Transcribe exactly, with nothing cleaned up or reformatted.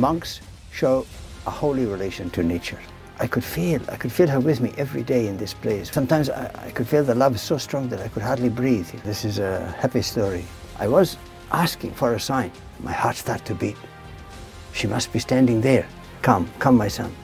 Monks show a holy relation to nature. I could feel, I could feel her with me every day in this place. Sometimes I, I could feel the love so strong that I could hardly breathe. This is a happy story. I was asking for a sign. My heart started to beat. She must be standing there. Come, come, my son.